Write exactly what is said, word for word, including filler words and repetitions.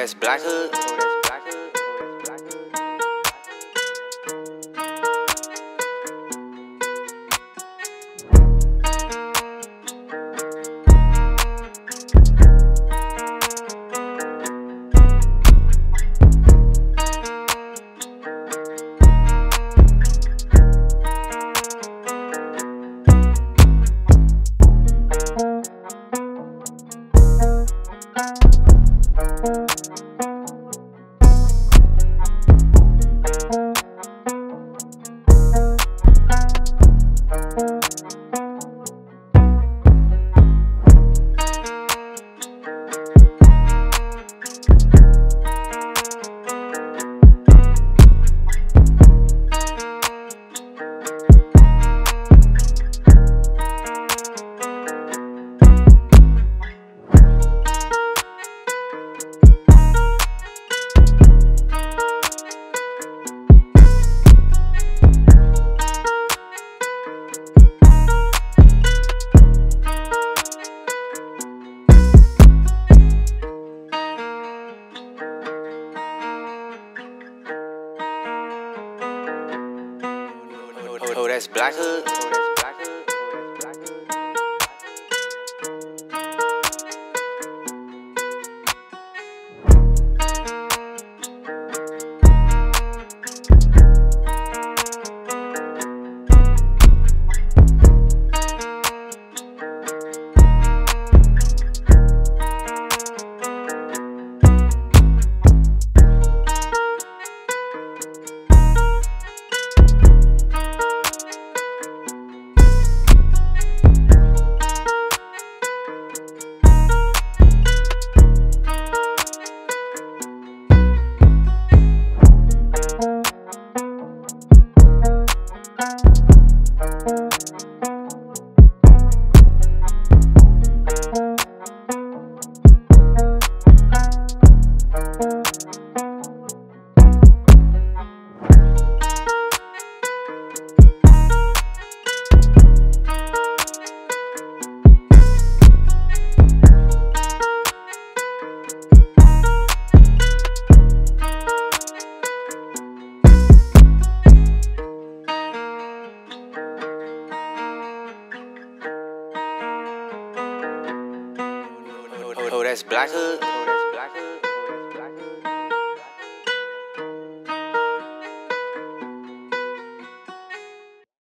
that's Black Hood. Oh, that's Black Hood. Oh, that's Black Hood.